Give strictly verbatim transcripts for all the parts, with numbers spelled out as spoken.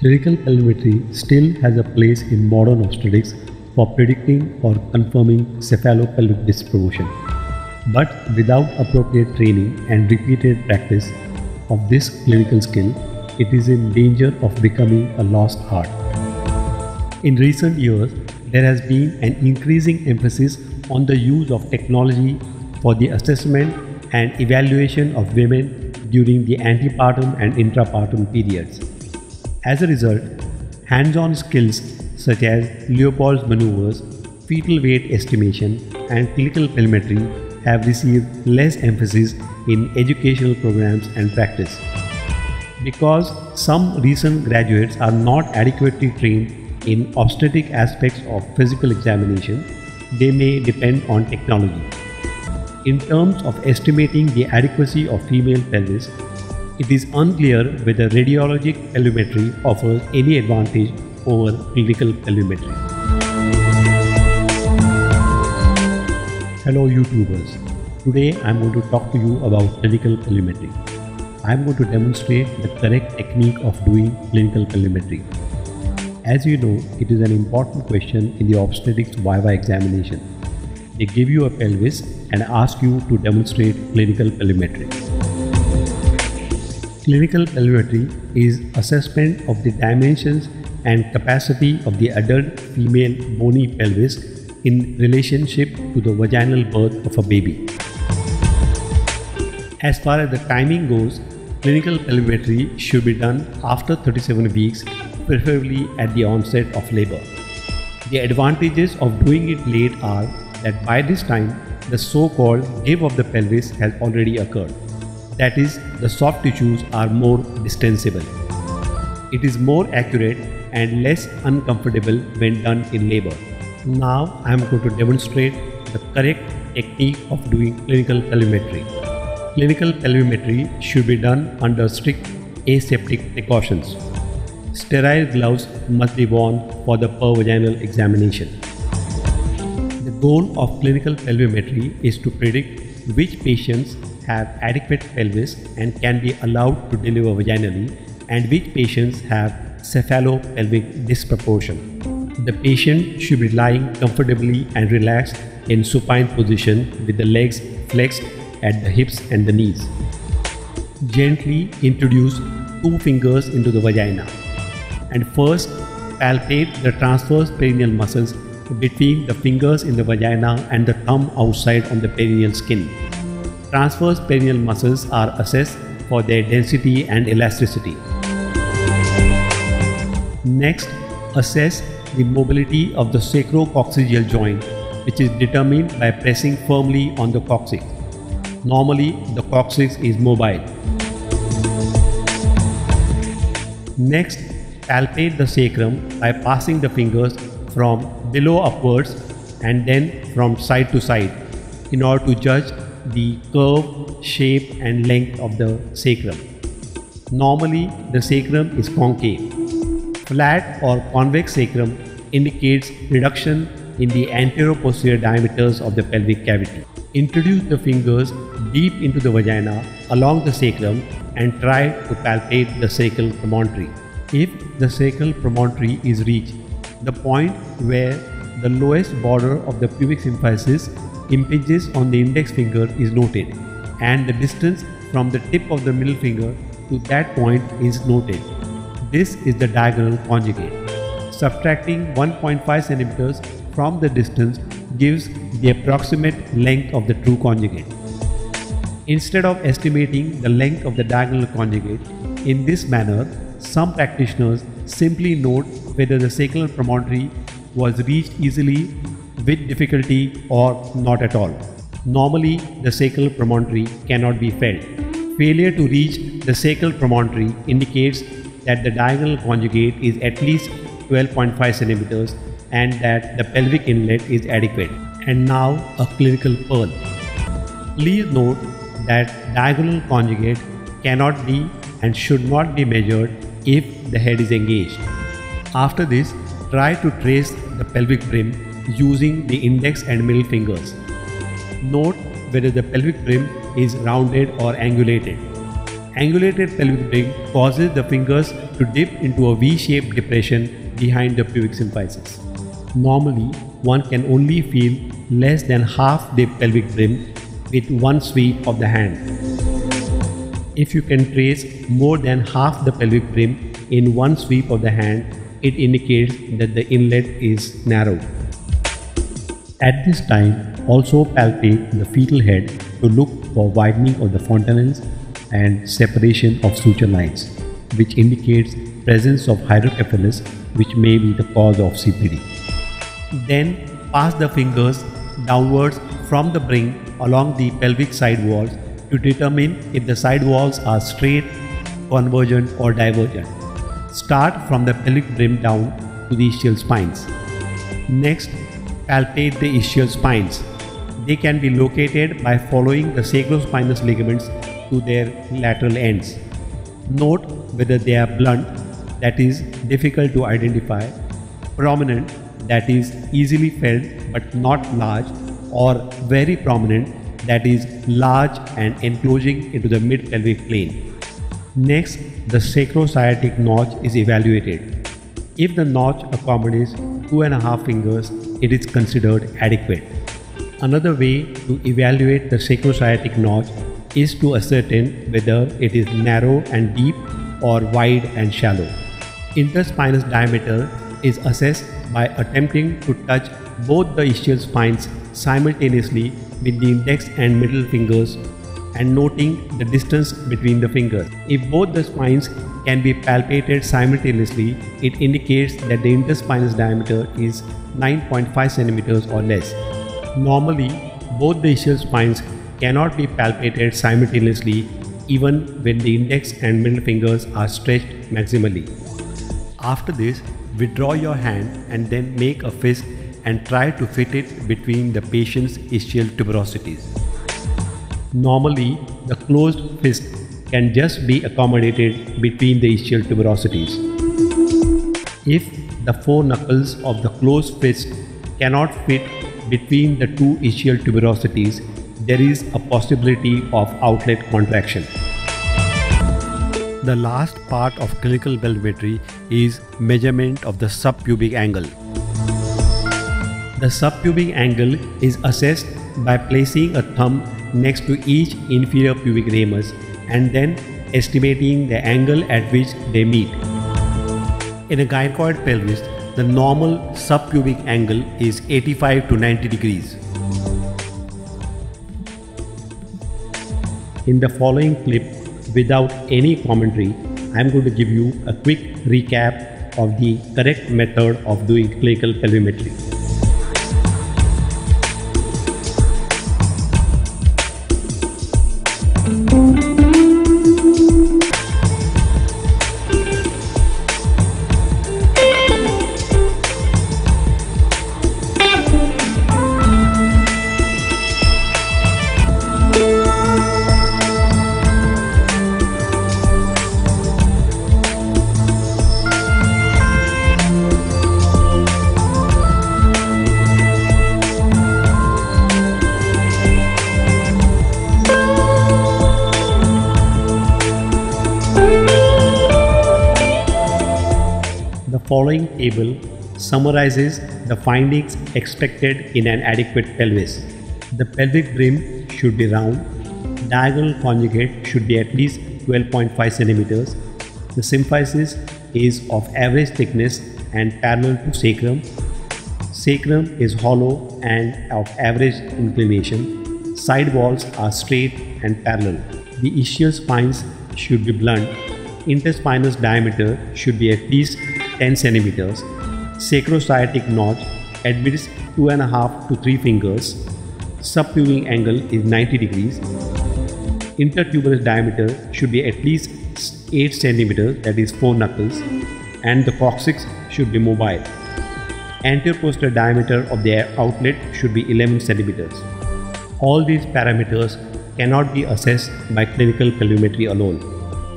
Clinical pelvimetry still has a place in modern obstetrics for predicting or confirming cephalopelvic disproportion. But without appropriate training and repeated practice of this clinical skill, it is in danger of becoming a lost art. In recent years, there has been an increasing emphasis on the use of technology for the assessment and evaluation of women during the antepartum and intrapartum periods. As a result, hands-on skills such as Leopold's maneuvers, fetal weight estimation, and clinical pelvimetry have received less emphasis in educational programs and practice. Because some recent graduates are not adequately trained in obstetric aspects of physical examination, they may depend on technology. In terms of estimating the adequacy of female pelvis, it is unclear whether radiologic pelvimetry offers any advantage over clinical pelvimetry. Hello YouTubers, today I am going to talk to you about clinical pelvimetry. I am going to demonstrate the correct technique of doing clinical pelvimetry. As you know, it is an important question in the obstetrics viva examination. They give you a pelvis and ask you to demonstrate clinical pelvimetry. Clinical pelvimetry is assessment of the dimensions and capacity of the adult female bony pelvis in relationship to the vaginal birth of a baby. As far as the timing goes, clinical pelvimetry should be done after thirty-seven weeks, preferably at the onset of labor. The advantages of doing it late are that by this time, the so-called give of the pelvis has already occurred. That is, the soft tissues are more distensible. It is more accurate and less uncomfortable when done in labor. Now I am going to demonstrate the correct technique of doing clinical pelvimetry. Clinical pelvimetry should be done under strict aseptic precautions. Sterile gloves must be worn for the pervaginal examination. The goal of clinical pelvimetry is to predict which patients have adequate pelvis and can be allowed to deliver vaginally, and which patients have cephalopelvic disproportion. The patient should be lying comfortably and relaxed in supine position with the legs flexed at the hips and the knees. Gently introduce two fingers into the vagina and first palpate the transverse perineal muscles between the fingers in the vagina and the thumb outside on the perineal skin. Transverse perineal muscles are assessed for their density and elasticity. Next, assess the mobility of the sacrococcygeal joint, which is determined by pressing firmly on the coccyx. Normally, the coccyx is mobile. Next, palpate the sacrum by passing the fingers from below upwards and then from side to side in order to judge the curve, shape and length of the sacrum. Normally, the sacrum is concave. Flat or convex sacrum indicates reduction in the anteroposterior diameters of the pelvic cavity. Introduce the fingers deep into the vagina along the sacrum and try to palpate the sacral promontory. If the sacral promontory is reached, the point where the lowest border of the pubic symphysis impinges on the index finger is noted, and the distance from the tip of the middle finger to that point is noted. This is the diagonal conjugate. Subtracting one point five centimeters from the distance gives the approximate length of the true conjugate. Instead of estimating the length of the diagonal conjugate, in this manner, some practitioners simply note whether the sacral promontory was reached easily, with difficulty, or not at all. Normally, the sacral promontory cannot be felt. Failure to reach the sacral promontory indicates that the diagonal conjugate is at least twelve point five centimeters and that the pelvic inlet is adequate. And now a clinical pearl. Please note that diagonal conjugate cannot be and should not be measured if the head is engaged. After this, try to trace the pelvic brim using the index and middle fingers. Note whether the pelvic brim is rounded or angulated. Angulated pelvic dip causes the fingers to dip into a V-shaped depression behind the pubic symphysis. Normally, one can only feel less than half the pelvic rim with one sweep of the hand. If you can trace more than half the pelvic rim in one sweep of the hand, it indicates that the inlet is narrow. At this time, also palpate the fetal head to look for widening of the fontanelles and separation of suture lines, which indicates presence of hydrocephalus, which may be the cause of C P D. Then pass the fingers downwards from the brink along the pelvic side walls to determine if the side walls are straight, convergent or divergent. Start from the pelvic rim down to the ischial spines. Next, palpate the ischial spines. They can be located by following the sacrospinous ligaments to their lateral ends. Note whether they are blunt, that is difficult to identify, prominent, that is easily felt but not large, or very prominent, that is large and encroaching into the mid-pelvic plane. Next, the sacrosciatic notch is evaluated. If the notch accommodates two and a half fingers, it is considered adequate. Another way to evaluate the sacrosciatic notch is to ascertain whether it is narrow and deep or wide and shallow. Interspinous diameter is assessed by attempting to touch both the ischial spines simultaneously with the index and middle fingers and noting the distance between the fingers. If both the spines can be palpated simultaneously, it indicates that the interspinous diameter is nine point five centimeters or less. Normally, both the ischial spines cannot be palpated simultaneously even when the index and middle fingers are stretched maximally. After this, withdraw your hand and then make a fist and try to fit it between the patient's ischial tuberosities. Normally, the closed fist can just be accommodated between the ischial tuberosities. If the four knuckles of the closed fist cannot fit between the two ischial tuberosities, there is a possibility of outlet contraction. The last part of clinical pelvimetry is measurement of the subpubic angle. The subpubic angle is assessed by placing a thumb next to each inferior pubic ramus and then estimating the angle at which they meet. In a gynecoid pelvis, the normal subpubic angle is eighty-five to ninety degrees. In the following clip, without any commentary, I am going to give you a quick recap of the correct method of doing clinical pelvimetry. The following table summarizes the findings expected in an adequate pelvis. The pelvic rim should be round, diagonal conjugate should be at least twelve point five centimeters, the symphysis is of average thickness and parallel to sacrum, sacrum is hollow and of average inclination, side walls are straight and parallel, the ischial spines should be blunt, interspinous diameter should be at least ten centimeters. Sacrosciatic notch admits two and a half to three fingers. Subpubic angle is ninety degrees. Intertuberous diameter should be at least eight centimeters, that is four knuckles, and the coccyx should be mobile. Anterior posterior diameter of the outlet should be eleven centimeters. All these parameters cannot be assessed by clinical pelvimetry alone.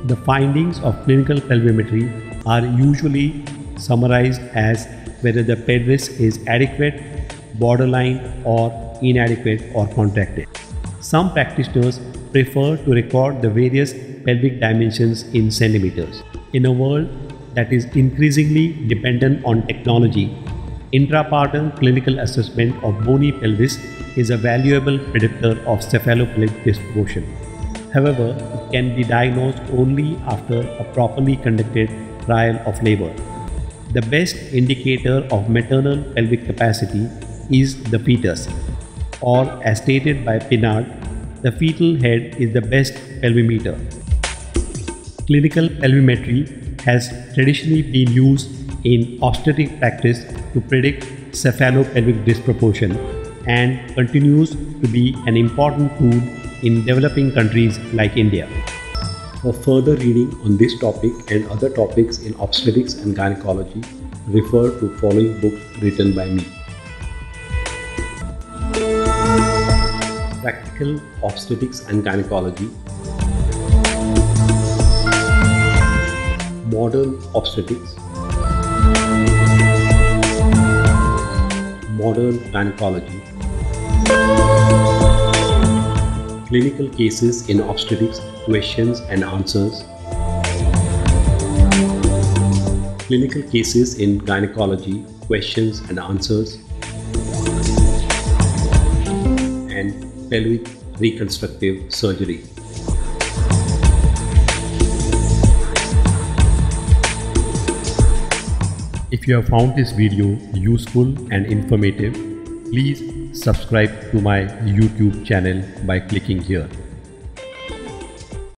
The findings of clinical pelvimetry are usually summarized as whether the pelvis is adequate, borderline or inadequate or contracted. Some practitioners prefer to record the various pelvic dimensions in centimeters. In a world that is increasingly dependent on technology, intrapartum clinical assessment of bony pelvis is a valuable predictor of cephalopelvic disproportion. However, it can be diagnosed only after a properly conducted trial of labor. The best indicator of maternal pelvic capacity is the fetus, or as stated by Pinard, the fetal head is the best pelvimeter. Clinical pelvimetry has traditionally been used in obstetric practice to predict cephalopelvic disproportion and continues to be an important tool in developing countries like India. For further reading on this topic and other topics in obstetrics and gynecology, refer to following books written by me. Practical Obstetrics and Gynecology, Modern Obstetrics, Modern Gynecology, Clinical Cases in Obstetrics, Questions and Answers, Clinical Cases in Gynecology, Questions and Answers, and Pelvic Reconstructive Surgery. If you have found this video useful and informative, please subscribe to my YouTube channel by clicking here.